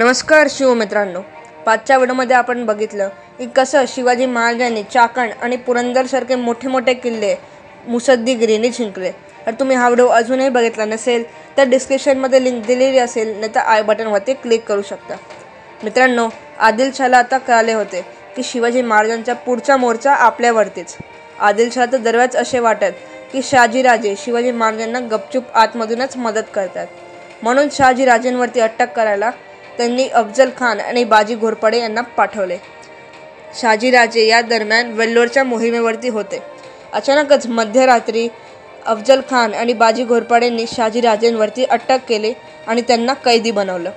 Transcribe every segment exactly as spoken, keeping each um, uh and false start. नमस्कार शिवमित्रांनो, पाचच्या व्हिडिओमध्ये आपण बघितलं की कसं शिवाजी महाराजांनी चाकण आणि पुरंदरसारखे मोठे मोठे किल्ले मुसद्दीगिरीने जिंकले। तर तुम्ही हा व्हिडिओ अजूनही बघितला नसेल तर डिस्क्रिप्शनमध्ये लिंक दिलेली असेल, नाही तर आय बटनवरती क्लिक करू शकता। मित्रांनो, आदिल शाहला आता कळले होते की शिवाजी महाराजांचा पुढचा मोर्चा आपल्यावरतीच। आदिल शाह तर दरवेळेस असे वाटत की शाहजी राजे शिवाजी महाराजांना गपचूप आतमधूनच मदत करतात, म्हणून शाहजी राजेंवरती अटक करायला त्यांनी अफजल खान आणि बाजी घोरपडे यांना पाठवले। शाहजी राजे या दरम्यान वेल्लोरच्या मोहिमेवरती होते। अचानकच मध्यरात्री अफजल खान आणि बाजी घोरपडेंनी शाहजी राजेंवरती अटक केली आणि त्यांना कैदी बनवलं।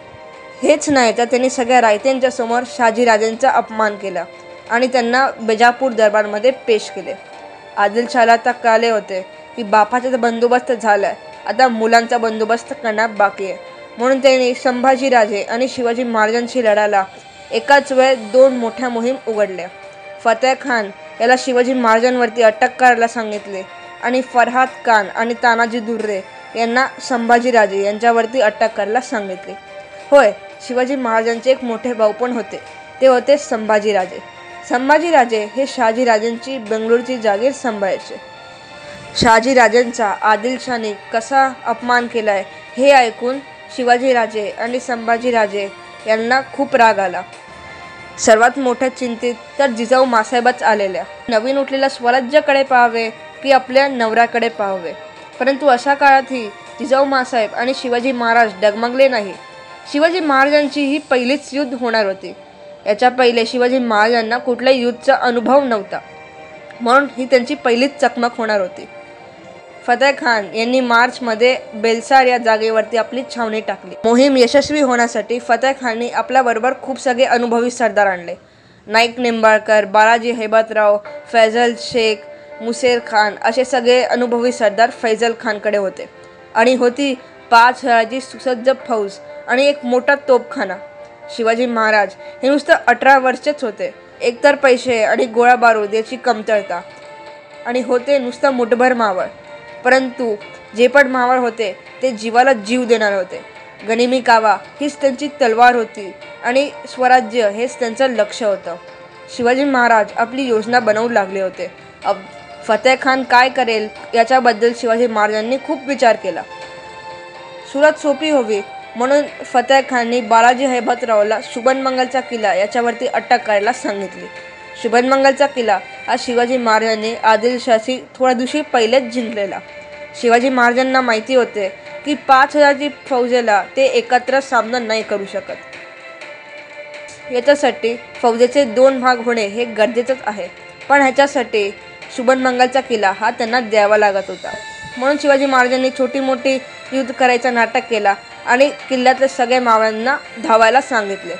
हेच नाही तर त्यांनी सगळ्या रायतेंच्या समोर शाहजी राजेंचा अपमान केला आणि त्यांना बेजापुर दरबारमध्ये पेश केले। आदिलशाहला तर कळले होते की बापाचा तर बंदोबस्त झाला, आता मुलांचा बंदोबस्त करणं बाकी आहे, म्हणून त्यांनी संभाजी राजे आणि शिवाजी महाराजांशी लढायला एकाच वेळी दोन मोठ्या मोहीम उघडल्या। फतेह खान याला शिवाजी महाराजांवरती अटक करायला सांगितले आणि फरहाद खान आणि तानाजी दुर्रे यांना संभाजी राजे यांच्यावरती अटक करायला सांगितले। होय, शिवाजी महाराजांचे एक मोठे भाऊ पण होते, ते होते संभाजी राजे। संभाजी राजे हे शाहजी राजेंची बेंगलोरची जागीर सांभाळायचे। शाहजी राजेंचा आदिलशाहने कसा अपमान केला आहे हे ऐकून शिवाजी राजे आणि संभाजी राजे यांना खूप राग आला। सर्वात मोठ्या चिंतेत तर जिजाऊ मासाहेबच आलेल्या, नवीन उठलेल्या स्वराज्याकडे पाहावे की आपल्या नवऱ्याकडे पाहावे। परंतु अशा काळातही जिजाऊ मासाहेब आणि शिवाजी महाराज डगमगले नाही। शिवाजी महाराजांची ही पहिलीच युद्ध होणार होती, याच्या पहिले शिवाजी महाराजांना कुठल्याही युद्धाचा अनुभव नव्हता, म्हणून ही त्यांची पहिलीच चकमक होणार होती। फतेह खान यांनी मार्चमध्ये बेलसार या जागेवरती आपली छावणी टाकली। मोहीम यशस्वी होण्यासाठी फतेह खानने आपल्याबरोबर खूप सगळे अनुभवी सरदार आणले। नाईक निंबाळकर, बालाजी हैबतराव, फैजल शेख, मुसेर खान असे सगळे अनुभवी सरदार फैजल खानकडे होते आणि होती पाच हजाराची सुसज्ज फौज आणि एक मोठा तोफखाना। शिवाजी महाराज हे नुसतं अठरा वर्षच होते, एकतर पैसे आणि गोळा बारूद याची कमतरता आणि होते नुसतं मुठभर मावळ। परंतु जे पण मावळ होते ते जीवाला जीव देणार होते। गनिमी कावा हीच त्यांची तलवार होती आणि स्वराज्य हेच त्यांचं लक्ष होतं। शिवाजी महाराज आपली योजना बनवू लागले होते। अब फतेह खान काय करेल याच्याबद्दल शिवाजी महाराजांनी खूप विचार केला। सुरुवात सोपी हवी म्हणून फतेह खानने बालाजी हैबतरावला सुभानमंगलचा किल्ला याच्यावरती अटक करायला सांगितली। सुभानमंगलचा किल्ला हा शिवाजी महाराजांनी आदिलशाहशी थोड्या दिवशी पहिलेच जिंकलेला। शिवाजी महाराजांना माहिती होते की पाच हजारची फौजेला ते एकत्र सामना नाही करू शकत, याच्यासाठी फौजेचे दोन भाग होणे हे गरजेचंच आहे। पण ह्याच्यासाठी सुभानमंगलचा किल्ला हा त्यांना द्यावा लागत होता, म्हणून शिवाजी महाराजांनी छोटी मोठी युद्ध करायचं नाटक केला आणि किल्ल्यातल्या सगळ्या मावळ्यांना धावायला सांगितले।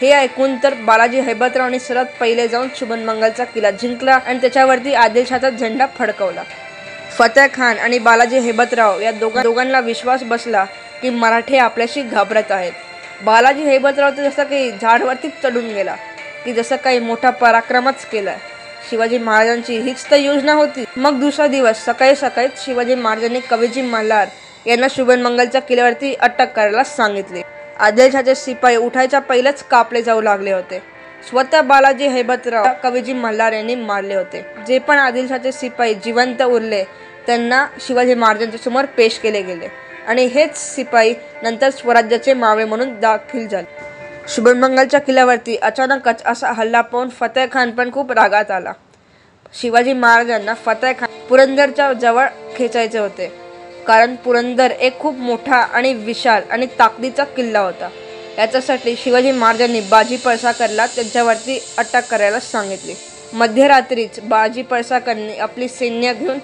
हे ऐकून तर बालाजी हैबतरावने सर्वात पहिले जाऊन सुभानमंगलचा किल्ला जिंकला आणि त्याच्यावरती आदिलशाहचा झेंडा फडकवला। फतेह खान आणि बालाजी हैबतराव या दोघां दोघांना विश्वास बसला की मराठे आपल्याशी घाबरत आहेत। बालाजी हैबतराव तर जसं काही झाडवरती चढून गेला की जसं काही मोठा पराक्रमच केला। शिवाजी महाराजांची हीच तर योजना होती। मग दुसरा दिवस सकाळी सकाळीच शिवाजी महाराजांनी कवीजी मलार यांना सुभानमंगलच्या किल्ल्यावरती अटक करायला सांगितले। आदिलशाहचे शिपाई उठायच्या पहिलेच कापले जाऊ लागले होते। स्वतः बालाजी हैबतराव कवीजी मलार यांनी मारले होते। जे पण आदिलशाहचे शिपाई जिवंत उरले त्यांना शिवाजी महाराजांच्या समोर पेश केले गेले आणि हेच शिपाई नंतर स्वराज्याचे मावळे म्हणून दाखल झाले। सुभानमंगलच्या किल्ल्यावरती अचानकच असा हल्ला पाहून फतेह खान पण खूप रागात आला। शिवाजी महाराजांना फतेह खान पुरंदरच्या जवळ खेचायचे होते, कारण पुरंदर एक खूप मोठा आणि विशाल आणि ताकदीचा किल्ला होता। याच्यासाठी शिवाजी महाराजांनी बाजी पासलकरला त्यांच्यावरती अटक करायला सांगितली। मध्यरात्रीच बाजी पासलकरने आपली सैन्य घेऊन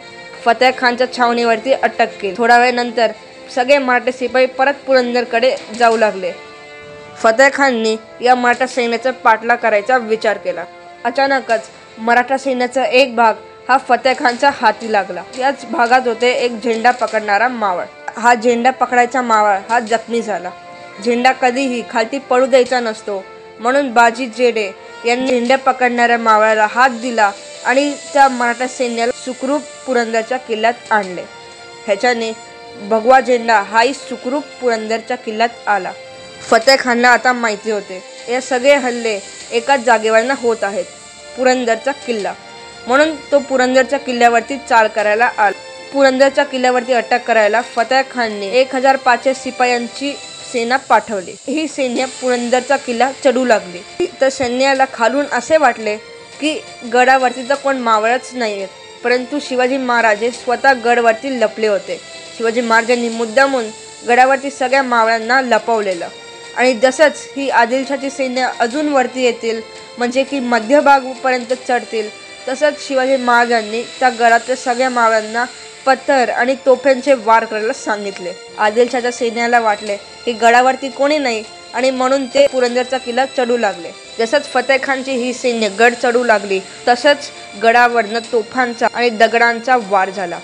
फतेह खानच्या छावणीवरती अटक केली। थोड्या वेळानंतर सगळे मराठे शिपाई परत पुरंदरकडे जाऊ लागले। फतेह खानने या मराठा सैन्याचा पाठलाग करायचा विचार केला। अचानकच मराठा सैन्याचा एक भाग हा फतेह खानच्या हाती लागला। याच भागात होते एक झेंडा पकडणारा मावळ। हा झेंडा पकडायचा मावळ हा जखमी झाला। झेंडा कधीही खालती पडू द्यायचा नसतो, म्हणून बाजी जेडे यांनी झेंडा पकडणाऱ्या मावळाला हात दिला आणि त्या मराठा सैन्याला सुखरूप पुरंदरच्या किल्ल्यात आणले। ह्याच्याने भगवा झेंडा हाही सुखरूप पुरंदरच्या किल्ल्यात आला। फतेह खानला आता माहिती होते या सगळे हल्ले एकाच जागेवरनं होत आहेत, पुरंदरचा किल्ला. म्हणून तो पुरंदरच्या किल्ल्यावरती चाल करायला आला. पुरंदरच्या किल्ल्यावरती अटक करायला फतेह खानने एक हजार पाचशे शिपायांची सेना पाठवली. ही सैन्य पुरंदरचा किल्ला चढू लागली. तर सैन्याला खालून असे वाटले की गडावरती तर कोण मावळच नाहीये, परंतु शिवाजी महाराज स्वतः गडवरती लपले होते. शिवाजी महाराजांनी मुद्दामून गडावरती सगळ्या मावळ्यांना लपवलेलं. आणि जसंच ही आदिलशाहची सैन्य अजून वरती येतील म्हणजे की मध्यभागपर्यंत चढतील, तसंच शिवाजी महाराजांनी त्या गडातल्या सगळ्या मावळ्यांना पत्थर आणि तोफ्यांचे वार करायला सांगितले. आदिलशाहच्या सैन्याला वाटले की गडावरती कोणी नाही आणि म्हणून ते पुरंदरचा किल्ला चढू लागले. जसंच फतेह खानची ही सैन्य गड चढू लागली तसंच गडावरनं तोफांचा आणि दगडांचा वार झाला.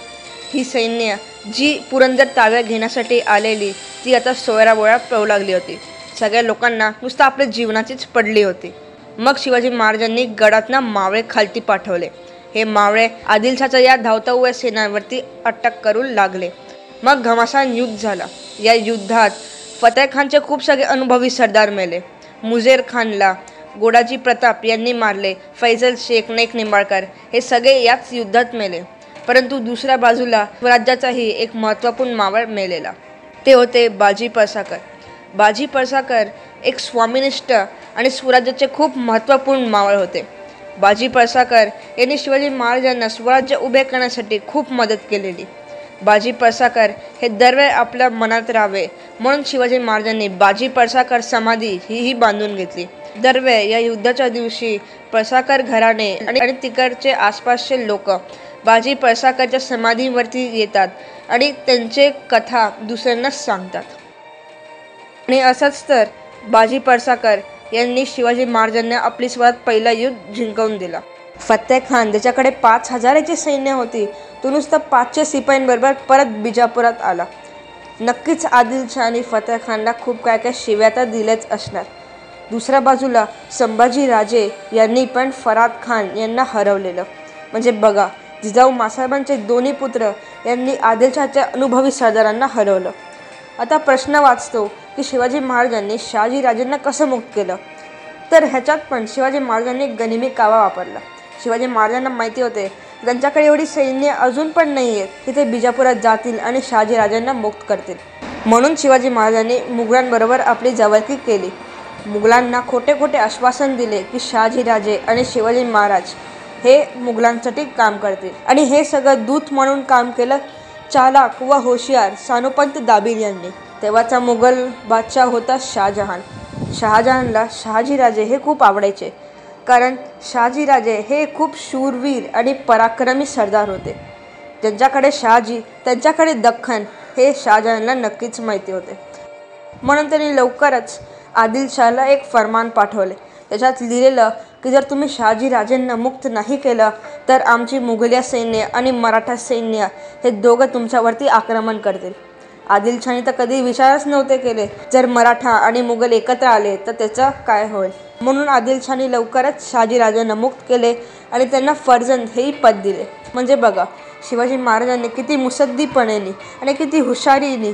ही सैन्य जी पुरंदर ताब्यात घेण्यासाठी आलेली ती आता सोयराबोळा पळू लागली होती. सगळ्या लोकांना नुसतं आपल्या जीवनाचीच पडली होती. मग शिवाजी महाराजांनी गडातनं मावळे खालती पाठवले. हे मावळे आदिलशाहच्या या धावतावळ्या सेनांवरती अटक करू लागले. मग घमासान युद्ध झाला. या युद्धात फतेह खानचे खूप सगळे अनुभवी सरदार मेले. मुझेर खानला गोडाजी प्रताप यांनी मारले. फैजल शेख, नाईक निंबाळकर हे सगळे याच युद्धात मेले. परंतु दुसऱ्या बाजूला स्वराज्याचाही एक महत्त्वपूर्ण मावळ मेलेला, ते होते बाजी पासलकर. बाजी पासलकर एक स्वामिनिष्ठ आणि स्वराज्याचे खूप महत्त्वपूर्ण मावळ होते. बाजी पासलकर यांनी शिवाजी महाराजांना स्वराज्य उभे करण्यासाठी खूप मदत केलेली. बाजी पासलकर हे दरवेळ आपल्या मनात राहावे म्हणून शिवाजी महाराजांनी बाजी पासलकर समाधी हीही बांधून घेतली. दरवेळ या युद्धाच्या दिवशी पासलकर घराणे आणि तिकडचे आसपासचे लोक बाजी पासलकरच्या समाधीवरती येतात आणि त्यांचे कथा दुसऱ्यांना सांगतात. आणि असंच तर बाजी पासलकर यांनी शिवाजी महाराजांना आपली स्वतः पहिला युद्ध जिंकवून दिला. फतेह खान त्याच्याकडे पाच हजाराची सैन्य होती, तो नुसतं पाचशे शिपायांबरोबर परत बेजापुरात आला. नक्कीच आदिलशाह आणि फतेह खानला खूप काय काय शिव्या तर दिल्याच असणार. दुसऱ्या बाजूला संभाजी राजे यांनी पण फरहाद खान यांना हरवलेलं. म्हणजे बघा, जिजाऊ मासाहेबांचे दोन्ही पुत्र यांनी आदिलशाहच्या अनुभवी सरदारांना हरवलं. आता प्रश्न वाचतो की शिवाजी महाराजांनी शाहजी राजेंना कसं मुक्त केलं? तर ह्याच्यात पण शिवाजी महाराजांनी गनिमी कावा वापरला. शिवाजी महाराजांना माहिती होते त्यांच्याकडे एवढी सैन्य अजून पण नाही आहेत की ते बिजापुरात जातील आणि शाहजी राजांना मुक्त करतील. म्हणून शिवाजी महाराजांनी मुघलांबरोबर आपली जवळकी केली. मुघलांना खोटे खोटे आश्वासन दिले की शाहजी राजे आणि शिवाजी महाराज हे मुघलांसाठी काम करतील. आणि हे सगळं दूत म्हणून काम केलं चालाक व होशियार सनोपंत दाबीर यांनी. तेव्हाचा मुघल बादशाह होता शाहजहां. शाहजहांला शाहजी राजे हे खूप आवडायचे, कारण शाहजी राजे हे खूप शूरवीर आणि पराक्रमी सरदार होते. ज्यांच्याकडे शाहजी त्यांच्याकडे दख्खन हे शाहजहांला नक्कीच माहिती होते. म्हणून त्यांनी लवकरच आदिलशाहला एक फरमान पाठवले. त्याच्यात लिहिलेलं की जर तुम्ही शाहजी राजेंना मुक्त नाही केलं तर आमची मुघलिया सैन्य आणि मराठा सैन्य हे दोघं तुमच्यावरती आक्रमण करतील. आदिलशाहने तर कधी विचारच नव्हते केले जर मराठा आणि मुघल एकत्र आले तर त्याचं काय होईल. म्हणून आदिलशाहने लवकरच शाहजी राजांना मुक्त केले आणि त्यांना फर्जंद हेही पद दिले. म्हणजे बघा, शिवाजी महाराजांनी किती मुसद्दीपणेने आणि किती हुशारीने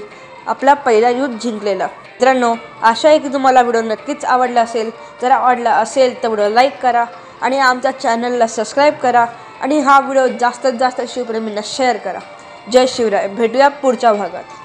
आपला पहिला युद्ध जिंकलेला. मित्रांनो, आशा आहे की तुम्हाला व्हिडिओ नक्कीच आवडला असेल. जर आवडला असेल तर व्हिडिओ लाईक करा आणि आमच्या चॅनलला सबस्क्राईब करा आणि हा व्हिडिओ जास्तीत जास्त शिवप्रेमींना शेअर करा. जय शिवराय. भेटूया पुढच्या भागात.